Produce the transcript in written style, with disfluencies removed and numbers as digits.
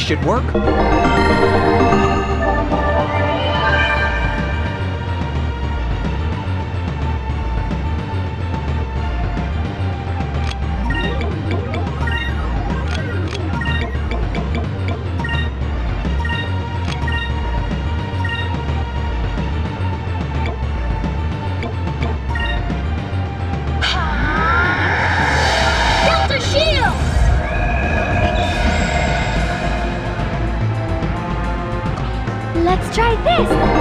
This should work. Let's try this!